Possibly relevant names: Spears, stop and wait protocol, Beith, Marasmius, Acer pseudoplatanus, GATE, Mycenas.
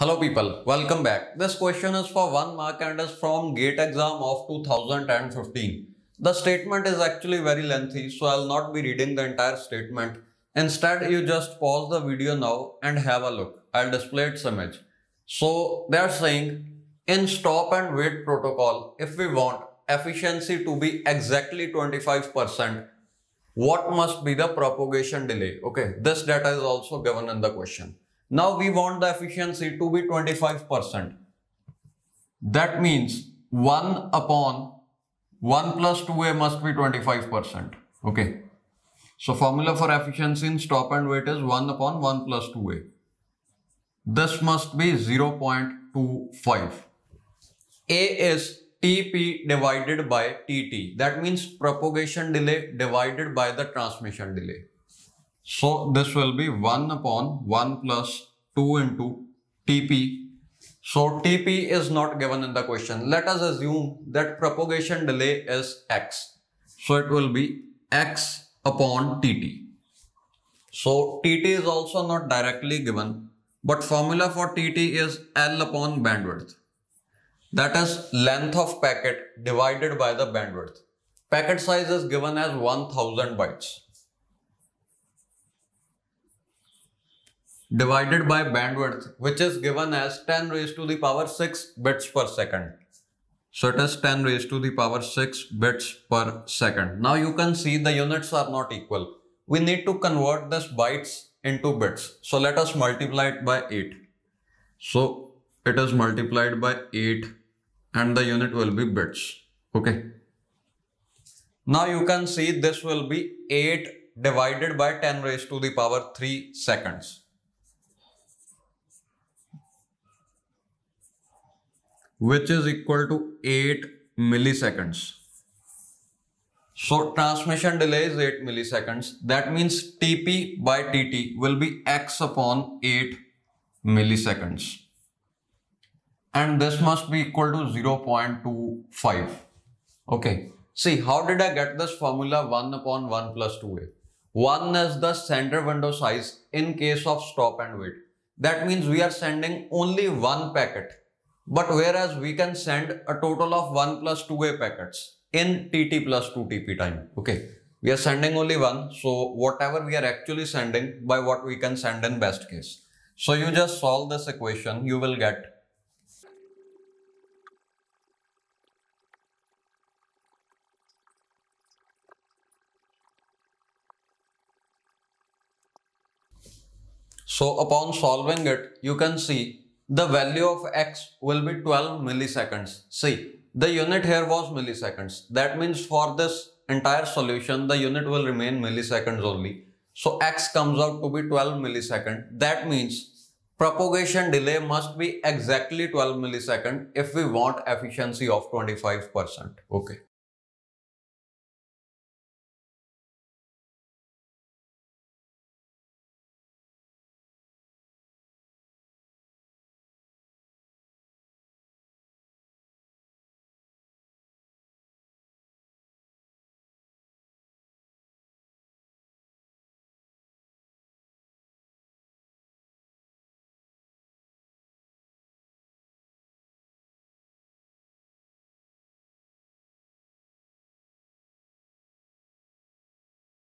Hello people, welcome back. This question is for 1 mark and is from GATE exam of 2015. The statement is actually very lengthy, so I'll not be reading the entire statement. Instead, you just pause the video now and have a look. I'll display its image. So they are saying in stop and wait protocol, if we want efficiency to be exactly 25%, what must be the propagation delay? Okay, this data is also given in the question. Now we want the efficiency to be 25%. That means 1 upon 1 plus 2a must be 25%. Okay. So formula for efficiency in stop and wait is 1 upon 1 plus 2a. This must be 0.25. A is TP divided by TT. That means propagation delay divided by the transmission delay. So this will be 1 upon 1 plus 2 into TP. So TP is not given in the question. Let us assume that propagation delay is X. So it will be X upon TT. So TT is also not directly given, but formula for TT is L upon bandwidth. That is length of packet divided by the bandwidth. Packet size is given as 1000 bytes. Divided by bandwidth, which is given as 10 raised to the power 6 bits per second. So it is 10 raised to the power 6 bits per second. Now you can see the units are not equal. We need to convert this bytes into bits. So let us multiply it by 8. So it is multiplied by 8 and the unit will be bits. Okay. Now you can see this will be 8 divided by 10 raised to the power 3 seconds. Which is equal to 8 milliseconds. So transmission delay is 8 milliseconds. That means TP by TT will be X upon 8 milliseconds. And this must be equal to 0.25. Okay. See, how did I get this formula 1 upon 1 plus 2a? 1 is the sender window size in case of stop and wait. That means we are sending only one packet. But whereas we can send a total of 1 plus 2a packets in TT plus 2TP time. Okay. We are sending only one. So whatever we are actually sending by what we can send in best case. So you just solve this equation. You will get so upon solving it, you can see the value of X will be 12 milliseconds. See, the unit here was milliseconds. That means for this entire solution, the unit will remain milliseconds only. So X comes out to be 12 milliseconds. That means propagation delay must be exactly 12 milliseconds if we want efficiency of 25%. Okay.